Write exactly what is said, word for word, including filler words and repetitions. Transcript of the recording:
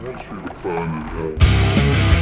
Once you find it out.